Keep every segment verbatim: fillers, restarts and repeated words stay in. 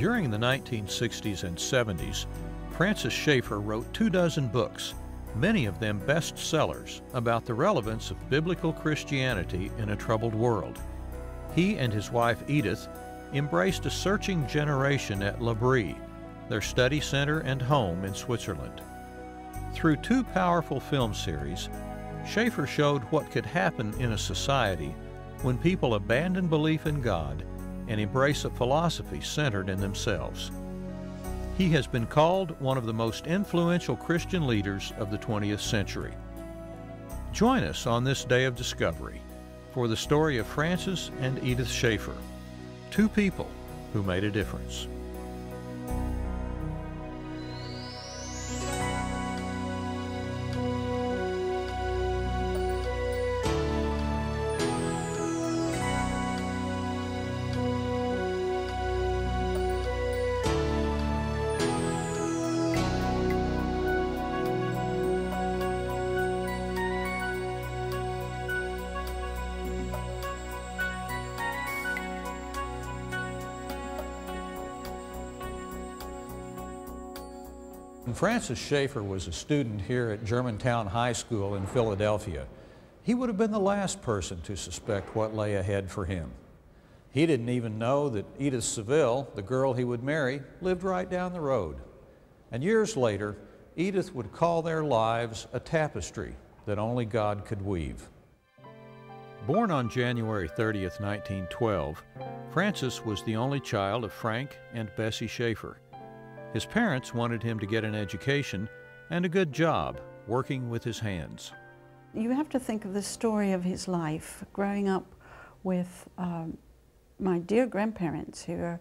During the nineteen sixties and seventies, Francis Schaeffer wrote two dozen books, many of them bestsellers, about the relevance of biblical Christianity in a troubled world. He and his wife Edith embraced a searching generation at L'Abri, their study center and home in Switzerland. Through two powerful film series, Schaeffer showed what could happen in a society when people abandon belief in God and embrace a philosophy centered in themselves. He has been called one of the most influential Christian leaders of the twentieth century. Join us on this day of discovery for the story of Francis and Edith Schaeffer, two people who made a difference. Francis Schaeffer was a student here at Germantown High School in Philadelphia. He would have been the last person to suspect what lay ahead for him. He didn't even know that Edith Seville, the girl he would marry, lived right down the road. And years later, Edith would call their lives a tapestry that only God could weave. Born on January thirtieth, nineteen twelve, Francis was the only child of Frank and Bessie Schaeffer. His parents wanted him to get an education and a good job working with his hands. You have to think of the story of his life, growing up with um, my dear grandparents who are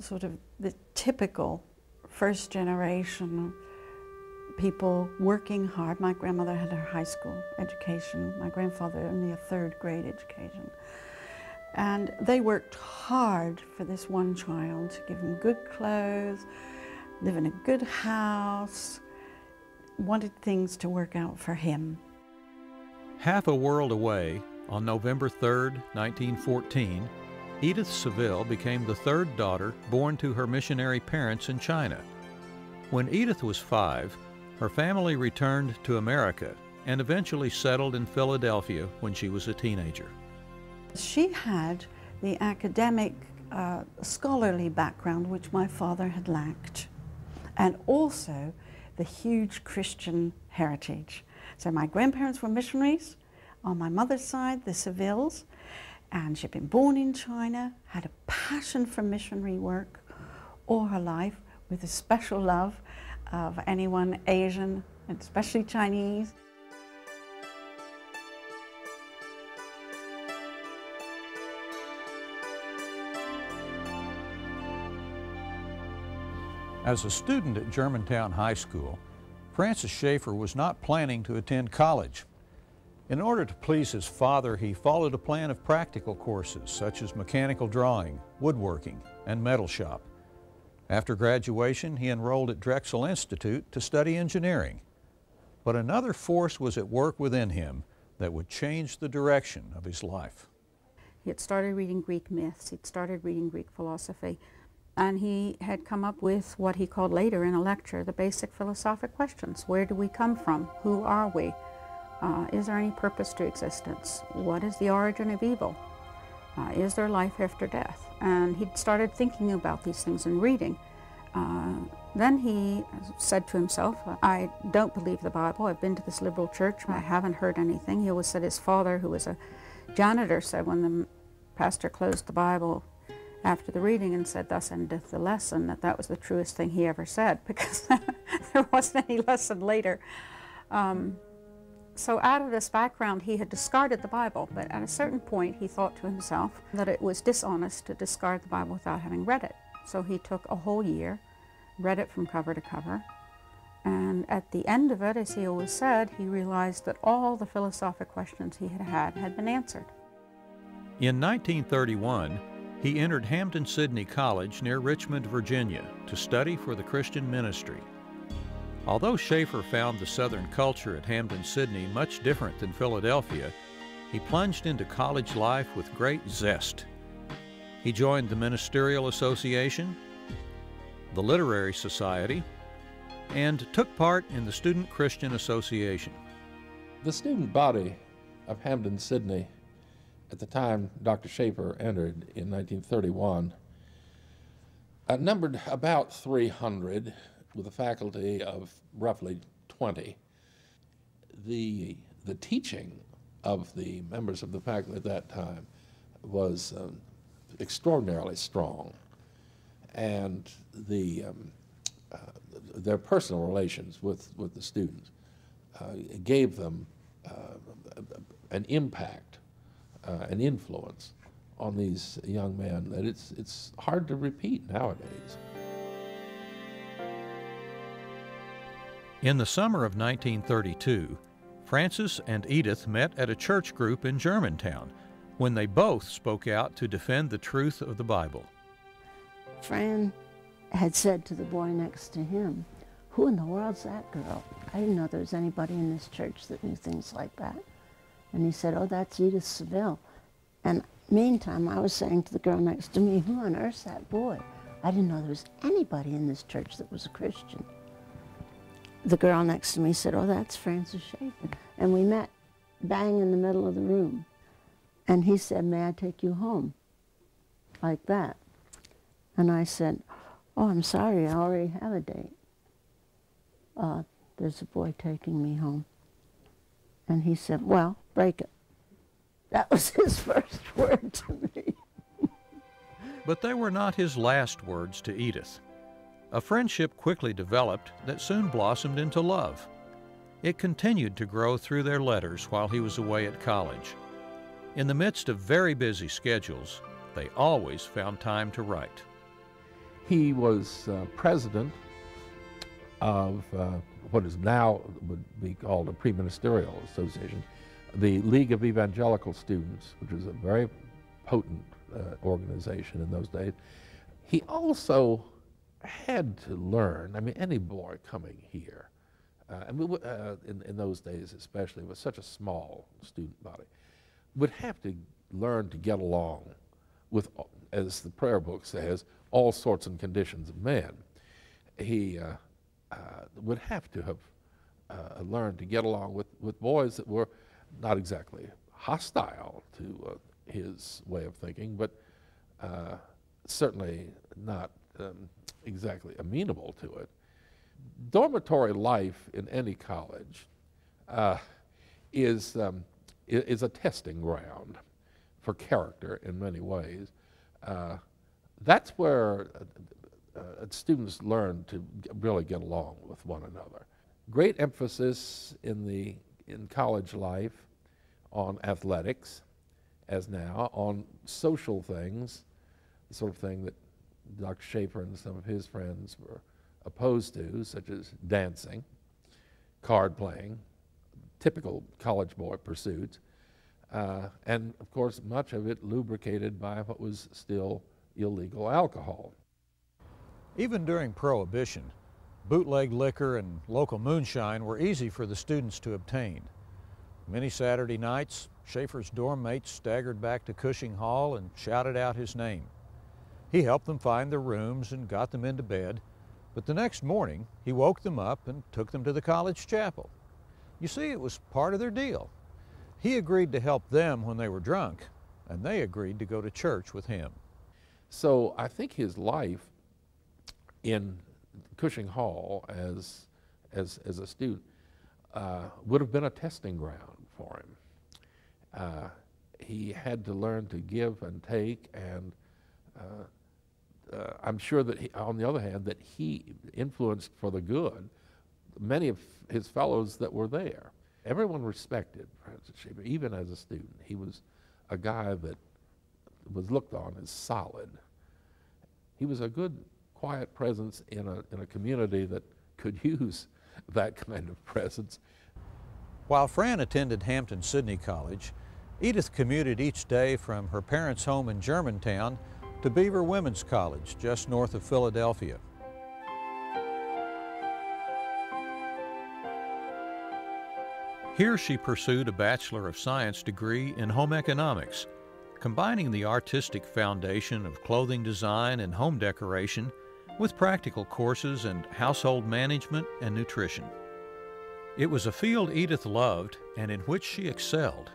sort of the typical first generation people working hard. My grandmother had her high school education, my grandfather only a third grade education. And they worked hard for this one child to give him good clothes, live in a good house, wanted things to work out for him. Half a world away, on November third, nineteen fourteen, Edith Seville became the third daughter born to her missionary parents in China. When Edith was five, her family returned to America and eventually settled in Philadelphia when she was a teenager. She had the academic, uh, scholarly background which my father had lacked, and also the huge Christian heritage. So my grandparents were missionaries on my mother's side, the Sevilles, and she'd been born in China, had a passion for missionary work all her life with a special love of anyone Asian, and especially Chinese. As a student at Germantown High School, Francis Schaeffer was not planning to attend college. In order to please his father, he followed a plan of practical courses such as mechanical drawing, woodworking, and metal shop. After graduation, he enrolled at Drexel Institute to study engineering. But another force was at work within him that would change the direction of his life. He had started reading Greek myths, he'd started reading Greek philosophy, and he had come up with what he called later in a lecture the basic philosophic questions. Where do we come from? Who are we? Uh, is there any purpose to existence? What is the origin of evil? Uh, is there life after death? And he started thinking about these things and reading. Uh, then he said to himself, I don't believe the Bible. I've been to this liberal church. I haven't heard anything. He always said his father, who was a janitor, said when the pastor closed the Bible after the reading and said, "Thus endeth the lesson," that that was the truest thing he ever said, because there wasn't any lesson later. Um, so out of this background, he had discarded the Bible, but at a certain point, he thought to himself that it was dishonest to discard the Bible without having read it. So he took a whole year, read it from cover to cover, and at the end of it, as he always said, he realized that all the philosophic questions he had had had been answered. In nineteen thirty-one, he entered Hampden-Sydney College near Richmond, Virginia, to study for the Christian ministry. Although Schaeffer found the Southern culture at Hampden-Sydney much different than Philadelphia, he plunged into college life with great zest. He joined the Ministerial Association, the Literary Society, and took part in the Student Christian Association. The student body of Hampden-Sydney, at the time Doctor Schaeffer entered in nineteen thirty-one, uh, numbered about three hundred with a faculty of roughly twenty. The, the teaching of the members of the faculty at that time was um, extraordinarily strong, and the, um, uh, their personal relations with, with the students uh, gave them uh, an impact, uh, an influence on these young men that it's, it's hard to repeat nowadays. In the summer of nineteen thirty-two, Francis and Edith met at a church group in Germantown when they both spoke out to defend the truth of the Bible. Fran had said to the boy next to him, "Who in the world's that girl? I didn't know there was anybody in this church that knew things like that." And he said, "Oh, that's Edith Seville." And meantime, I was saying to the girl next to me, "Who on earth's that boy? I didn't know there was anybody in this church that was a Christian." The girl next to me said, "Oh, that's Francis Schaeffer." And we met bang in the middle of the room. And he said, "May I take you home?" Like that. And I said, "Oh, I'm sorry, I already have a date. Uh, there's a boy taking me home." And he said, "Well, break it." That was his first word to me. But they were not his last words to Edith. A friendship quickly developed that soon blossomed into love. It continued to grow through their letters while he was away at college. In the midst of very busy schedules, they always found time to write. He was uh, president of uh, what is now would be called a pre-ministerial association, the League of Evangelical Students, which was a very potent uh, organization in those days. He also had to learn, I mean, any boy coming here, uh, and we w uh, in, in those days especially, was such a small student body, would have to learn to get along with, as the prayer book says, all sorts and conditions of men. He uh, uh, would have to have uh, learned to get along with, with boys that were not exactly hostile to uh, his way of thinking, but uh, certainly not um, exactly amenable to it. Dormitory life in any college uh, is, um, is a testing ground for character in many ways. Uh, that's where uh, uh, students learn to g really get along with one another. Great emphasis in the in college life on athletics, as now, on social things, the sort of thing that Doctor Schaeffer and some of his friends were opposed to, such as dancing, card playing, typical college boy pursuits. Uh, and of course, much of it lubricated by what was still illegal alcohol. Even during Prohibition, bootleg liquor and local moonshine were easy for the students to obtain. Many Saturday nights, Schaeffer's dorm mates staggered back to Cushing Hall and shouted out his name. He helped them find their rooms and got them into bed, but the next morning, he woke them up and took them to the college chapel. You see, it was part of their deal. He agreed to help them when they were drunk, and they agreed to go to church with him. So I think his life in Cushing Hall as, as, as a student uh, would have been a testing ground for him. Uh, he had to learn to give and take, and uh, uh, I'm sure that he, on the other hand, that he influenced for the good many of his fellows that were there. Everyone respected Francis Schaeffer, even as a student. He was a guy that was looked on as solid. He was a good, quiet presence in a, in a community that could use that kind of presence. While Fran attended Hampden-Sydney College, Edith commuted each day from her parents' home in Germantown to Beaver Women's College, just north of Philadelphia. Here she pursued a Bachelor of Science degree in home economics, combining the artistic foundation of clothing design and home decoration with practical courses in household management and nutrition. It was a field Edith loved and in which she excelled,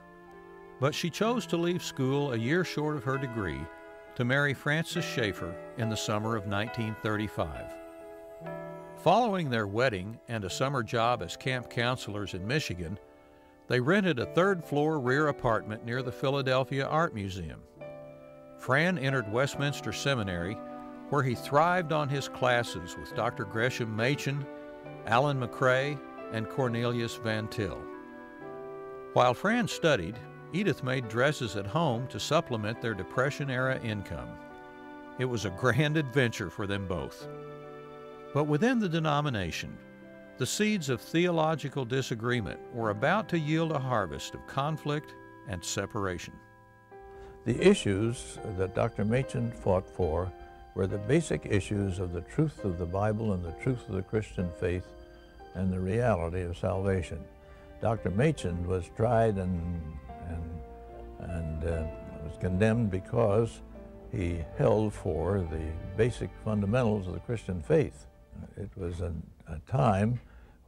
but she chose to leave school a year short of her degree to marry Francis Schaeffer in the summer of nineteen thirty-five. Following their wedding and a summer job as camp counselors in Michigan, they rented a third-floor rear apartment near the Philadelphia Art Museum. Fran entered Westminster Seminary, where he thrived on his classes with Doctor Gresham Machen, Alan McRae, and Cornelius Van Til. While Fran studied, Edith made dresses at home to supplement their Depression-era income. It was a grand adventure for them both. But within the denomination, the seeds of theological disagreement were about to yield a harvest of conflict and separation. The issues that Doctor Machen fought for were the basic issues of the truth of the Bible and the truth of the Christian faith and the reality of salvation. Doctor Machen was tried and, and, and uh, was condemned because he held for the basic fundamentals of the Christian faith. It was a, a time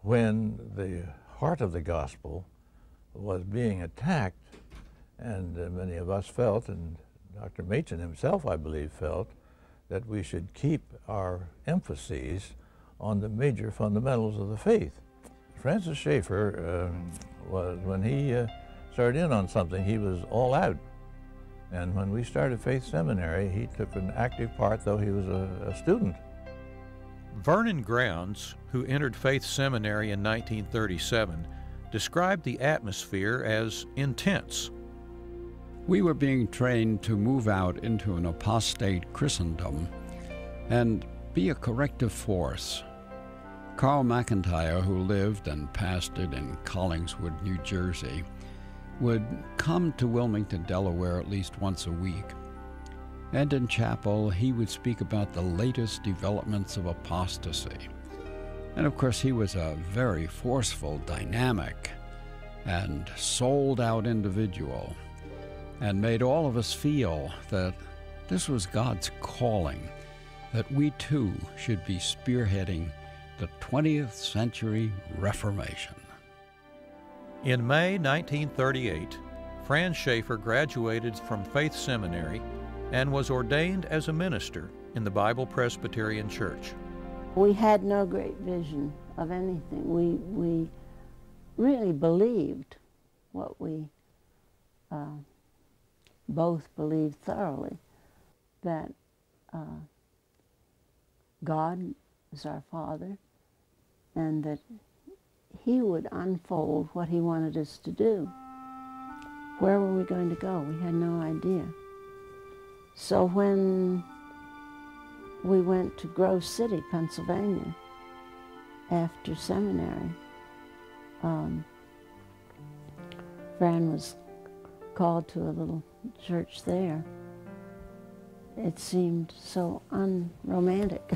when the heart of the gospel was being attacked, and uh, many of us felt, and Doctor Machen himself, I believe, felt that we should keep our emphases on the major fundamentals of the faith. Francis Schaeffer, uh, was, when he uh, started in on something, he was all out. And when we started Faith Seminary, he took an active part, though he was a, a student. Vernon Grounds, who entered Faith Seminary in nineteen thirty-seven, described the atmosphere as intense. We were being trained to move out into an apostate Christendom and be a corrective force. Carl McIntyre, who lived and pastored in Collingswood, New Jersey, would come to Wilmington, Delaware at least once a week. And in chapel, he would speak about the latest developments of apostasy. And of course, he was a very forceful, dynamic, and sold-out individual, and made all of us feel that this was God's calling, that we too should be spearheading the twentieth century Reformation. In May nineteen thirty-eight, Fran Schaeffer graduated from Faith Seminary and was ordained as a minister in the Bible Presbyterian Church. We had no great vision of anything. We, we really believed what we uh, both believed thoroughly, that uh, God is our Father and that He would unfold what He wanted us to do. Where were we going to go? We had no idea. So when we went to Grove City, Pennsylvania, after seminary, um, Fran was called to a little church there. It seemed so unromantic,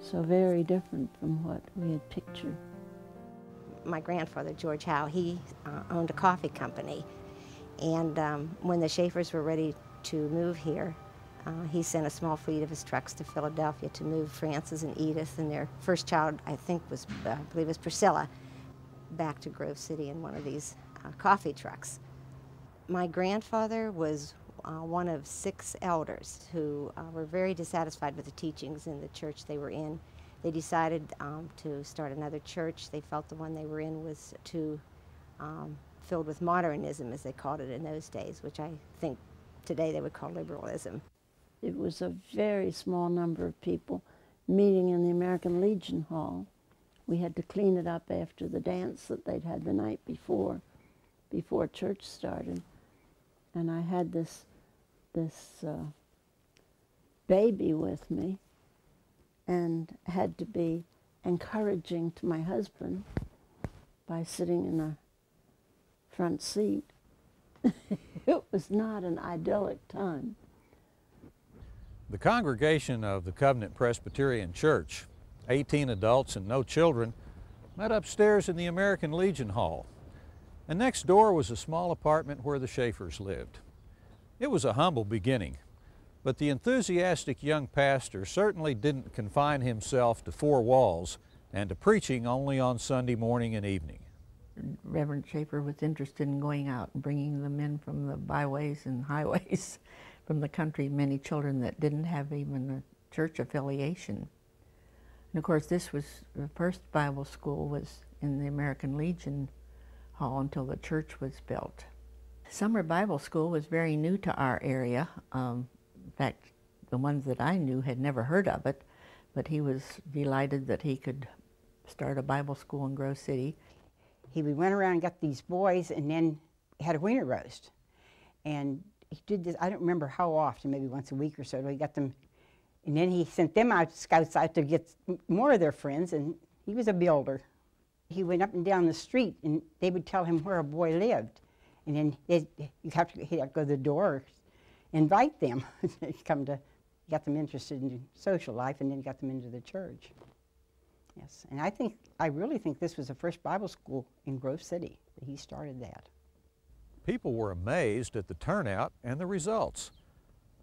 so very different from what we had pictured. My grandfather, George Howe, he uh, owned a coffee company, and um, when the Schaeffers were ready to move here, uh, he sent a small fleet of his trucks to Philadelphia to move Frances and Edith, and their first child, I think was, uh, I believe it was Priscilla, back to Grove City in one of these uh, coffee trucks. My grandfather was uh, one of six elders who uh, were very dissatisfied with the teachings in the church they were in. They decided um, to start another church. They felt the one they were in was too um, filled with modernism, as they called it in those days, which I think today they would call liberalism. It was a very small number of people meeting in the American Legion Hall. We had to clean it up after the dance that they'd had the night before, before church started. And I had this, this uh, baby with me, and had to be encouraging to my husband by sitting in a front seat. It was not an idyllic time. The congregation of the Covenant Presbyterian Church, eighteen adults and no children, met upstairs in the American Legion Hall. And next door was a small apartment where the Schaeffers lived. It was a humble beginning, but the enthusiastic young pastor certainly didn't confine himself to four walls and to preaching only on Sunday morning and evening. Reverend Schaeffer was interested in going out and bringing the men from the byways and highways from the country, many children that didn't have even a church affiliation. And of course, this was the first Bible school was in the American Legion Hall until the church was built. Summer Bible school was very new to our area. Um, in fact, the ones that I knew had never heard of it, but he was delighted that he could start a Bible school in Grove City. He went around and got these boys and then had a wiener roast. And he did this, I don't remember how often, maybe once a week or so, but he got them, and then he sent them out, scouts out to get more of their friends, and he was a builder. He went up and down the street and they would tell him where a boy lived. And then they'd, you'd have to, he'd have to go to the door, invite them, come to, got them interested in social life and then got them into the church. Yes, and I think, I really think this was the first Bible school in Grove City. He started that. People were amazed at the turnout and the results.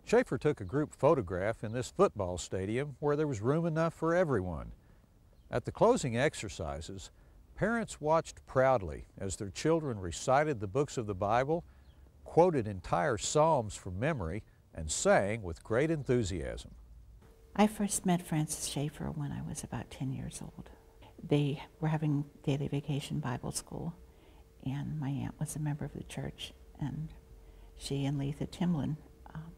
Schaeffer took a group photograph in this football stadium where there was room enough for everyone. At the closing exercises, parents watched proudly as their children recited the books of the Bible, quoted entire psalms from memory, and sang with great enthusiasm. I first met Francis Schaeffer when I was about ten years old. They were having daily vacation Bible school, and my aunt was a member of the church, and she and Letha Timlin um,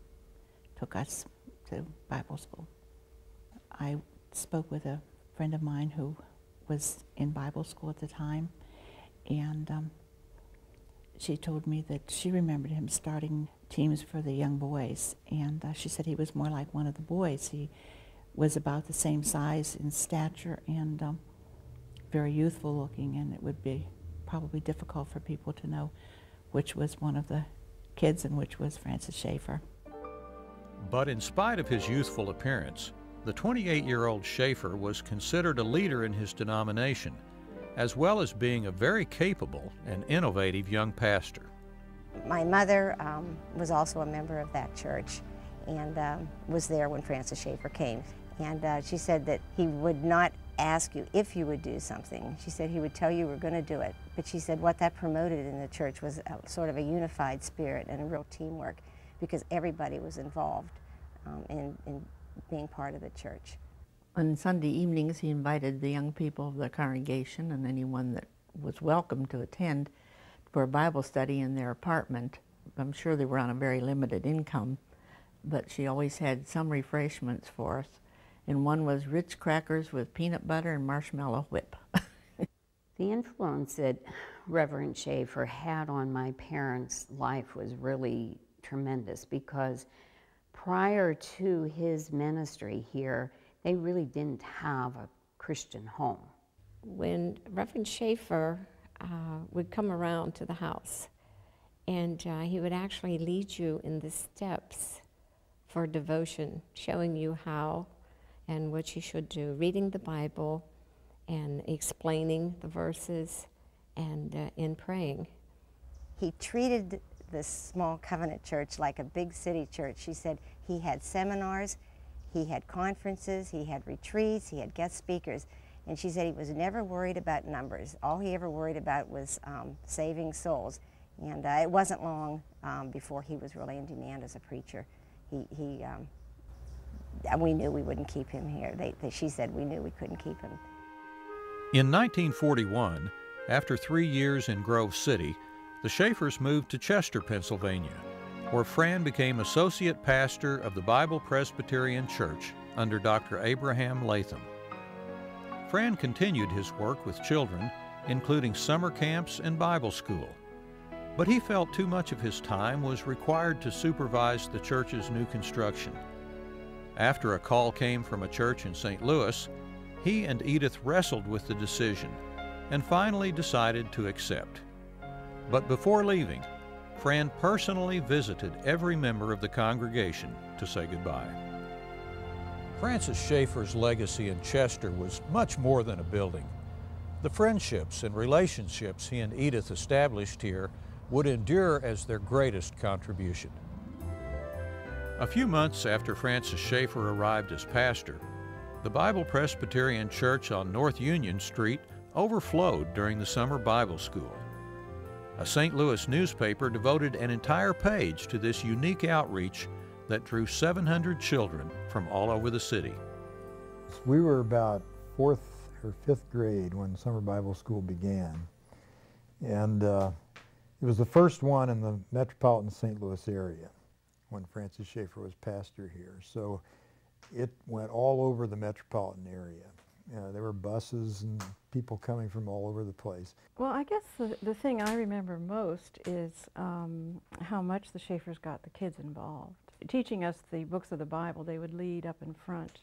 took us to Bible school. I spoke with a friend of mine who was in Bible school at the time, and um, she told me that she remembered him starting teams for the young boys, and uh, she said he was more like one of the boys. He was about the same size in stature and um, very youthful looking, and it would be probably difficult for people to know which was one of the kids and which was Francis Schaeffer. But in spite of his youthful appearance, the twenty-eight-year-old Schaeffer was considered a leader in his denomination, as well as being a very capable and innovative young pastor. My mother um, was also a member of that church and um, was there when Francis Schaeffer came. And uh, she said that he would not ask you if you would do something. She said he would tell you we're going to do it. But she said what that promoted in the church was a, sort of a unified spirit and a real teamwork, because everybody was involved um, in, in being part of the church. On Sunday evenings, he invited the young people of the congregation and anyone that was welcome to attend for a Bible study in their apartment. I'm sure they were on a very limited income, but she always had some refreshments for us. And one was Ritz crackers with peanut butter and marshmallow whip. The influence that Reverend Schaeffer had on my parents' life was really tremendous, because prior to his ministry here, they really didn't have a Christian home. When Reverend Schaeffer Uh, would come around to the house, and uh, he would actually lead you in the steps for devotion, showing you how and what you should do, reading the Bible and explaining the verses and uh, in praying. He treated this small Covenant church like a big city church. She said he had seminars, he had conferences, he had retreats, he had guest speakers. And she said he was never worried about numbers. All he ever worried about was um, saving souls. And uh, it wasn't long um, before he was really in demand as a preacher. He, he um, we knew we wouldn't keep him here. They, they, she said we knew we couldn't keep him. In nineteen forty-one, after three years in Grove City, the Schaeffers moved to Chester, Pennsylvania, where Fran became associate pastor of the Bible Presbyterian Church under Doctor Abraham Latham. Fran continued his work with children, including summer camps and Bible school, but he felt too much of his time was required to supervise the church's new construction. After a call came from a church in Saint Louis, he and Edith wrestled with the decision and finally decided to accept. But before leaving, Fran personally visited every member of the congregation to say goodbye. Francis Schaeffer's legacy in Chester was much more than a building. The friendships and relationships he and Edith established here would endure as their greatest contribution. A few months after Francis Schaeffer arrived as pastor, the Bible Presbyterian Church on North Union Street overflowed during the summer Bible school. A Saint Louis newspaper devoted an entire page to this unique outreach that drew seven hundred children from all over the city. We were about fourth or fifth grade when summer Bible school began, and uh, it was the first one in the metropolitan Saint Louis area when Francis Schaeffer was pastor here. So it went all over the metropolitan area. Uh, there were buses and people coming from all over the place. Well, I guess the, the thing I remember most is um, how much the Schaeffers got the kids involved. Teaching us the books of the Bible, they would lead up in front,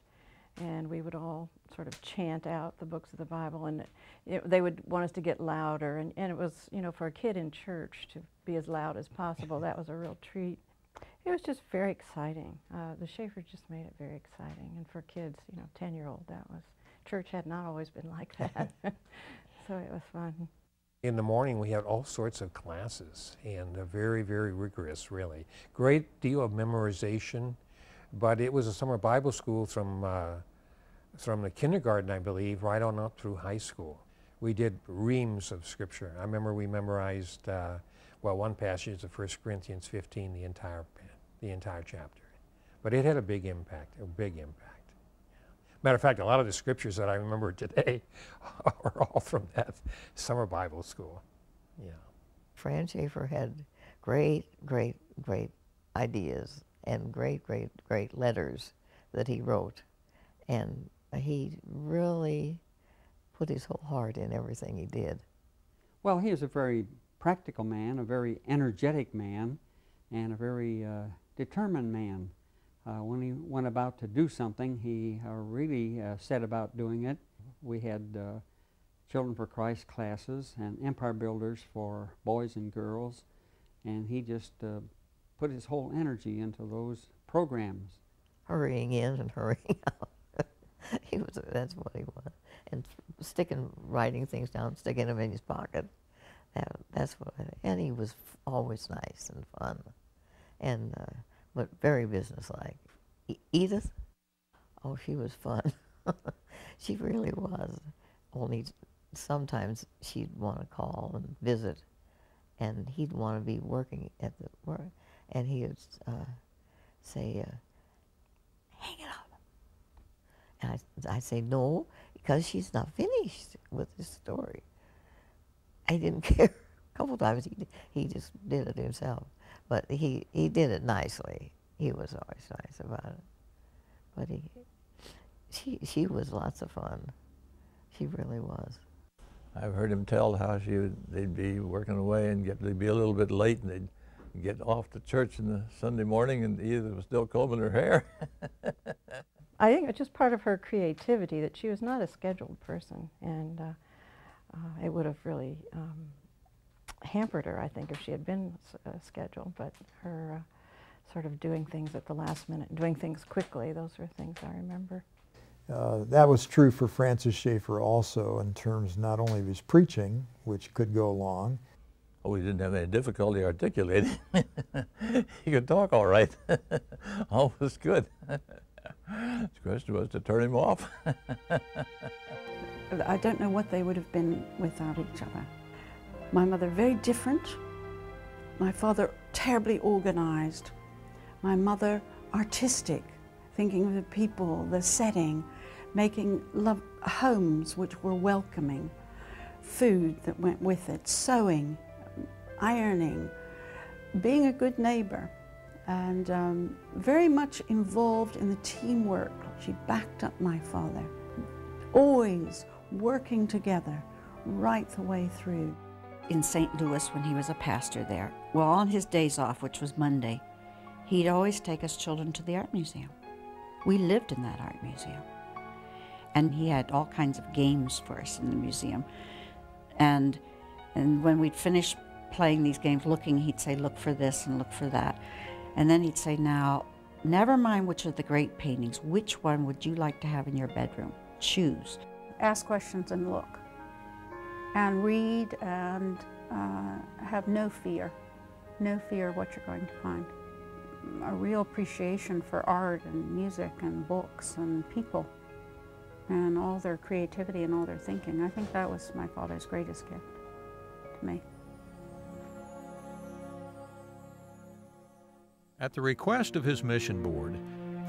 and we would all sort of chant out the books of the Bible, and it, they would want us to get louder, and, and it was, you know, for a kid in church to be as loud as possible, that was a real treat. It was just very exciting. Uh, the Schaeffers just made it very exciting, and for kids, you know, ten-year-old, that was. Church had not always been like that, so it was fun. In the morning we had all sorts of classes, and uh, very, very rigorous, really. Great deal of memorization, but it was a summer Bible school from, uh, from the kindergarten, I believe, right on up through high school. We did reams of scripture. I remember we memorized, uh, well, one passage of First Corinthians fifteen, the entire, the entire chapter. But it had a big impact, a big impact. Matter of fact, a lot of the scriptures that I remember today are all from that summer Bible school. Yeah. Francis Schaeffer had great, great, great ideas and great, great, great letters that he wrote. And he really put his whole heart in everything he did. Well, he was a very practical man, a very energetic man, and a very uh, determined man. Uh, when he went about to do something, he uh, really uh, set about doing it. We had uh, Children for Christ classes and Empire Builders for boys and girls, and he just uh, put his whole energy into those programs. Hurrying in and hurrying out. He was, that's what he was. And sticking, writing things down, sticking them in his pocket. That, that's what, and he was always nice and fun. And. Uh, but very businesslike. E Edith, oh, she was fun. She really was. Only sometimes she'd want to call and visit, and he'd want to be working at the work, and he would uh, say, uh, hang it up. And I, I'd say, no, because she's not finished with this story. I didn't care. A couple times he, he just did it himself. But he, he did it nicely. He was always nice about it. But he, she, she was lots of fun. She really was. I've heard him tell how she would, they'd be working away and get, they'd be a little bit late, and they'd get off to church in the Sunday morning, and Edith was still combing her hair. I think it's just part of her creativity that she was not a scheduled person, and uh, uh, it would have really um, hampered her, I think, if she had been uh, scheduled, but her uh, sort of doing things at the last minute, doing things quickly, those are things I remember. Uh, that was true for Francis Schaeffer also, in terms not only of his preaching, which could go long. Oh, he didn't have any difficulty articulating. He could talk all right. All was good. The question was to turn him off. I don't know what they would have been without each other. My mother, very different. My father, terribly organized. My mother, artistic, thinking of the people, the setting, making love homes which were welcoming, food that went with it, sewing, ironing, being a good neighbor, and um, very much involved in the teamwork. She backed up my father, always working together right the way through. In Saint Louis when he was a pastor there. Well, on his days off, which was Monday, he'd always take us children to the art museum. We lived in that art museum. And he had all kinds of games for us in the museum. And, and when we'd finish playing these games, looking, he'd say, look for this and look for that. And then he'd say, now, never mind which of the great paintings, which one would you like to have in your bedroom? Choose. Ask questions and look. And read and uh, have no fear, no fear of what you're going to find. a real appreciation for art and music and books and people and all their creativity and all their thinking. I think that was my father's greatest gift to me. At the request of his mission board,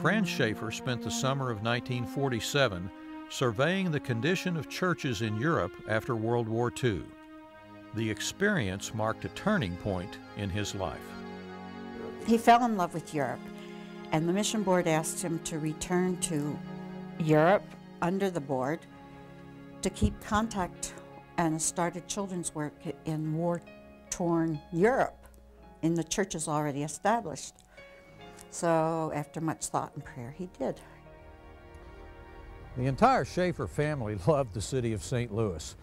Franz Schaeffer spent the summer of nineteen forty-seven surveying the condition of churches in Europe after World War Two. The experience marked a turning point in his life. He fell in love with Europe, and the mission board asked him to return to Europe under the board to keep contact, and started children's work in war-torn Europe in the churches already established. So after much thought and prayer, he did. The entire Schaeffer family loved the city of Saint Louis.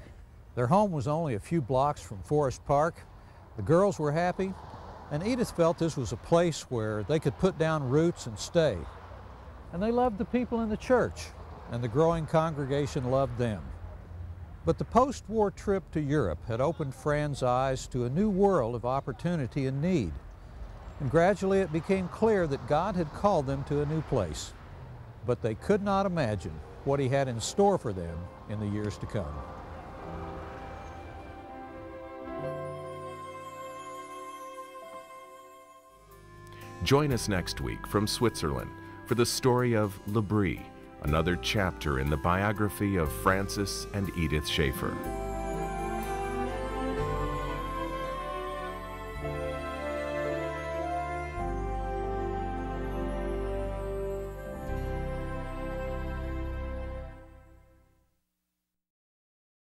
Their home was only a few blocks from Forest Park. The girls were happy, and Edith felt this was a place where they could put down roots and stay. And they loved the people in the church, and the growing congregation loved them. But the post-war trip to Europe had opened Fran's eyes to a new world of opportunity and need. And gradually it became clear that God had called them to a new place. But they could not imagine what he had in store for them in the years to come. Join us next week from Switzerland for the story of L'Abri, another chapter in the biography of Francis and Edith Schaeffer.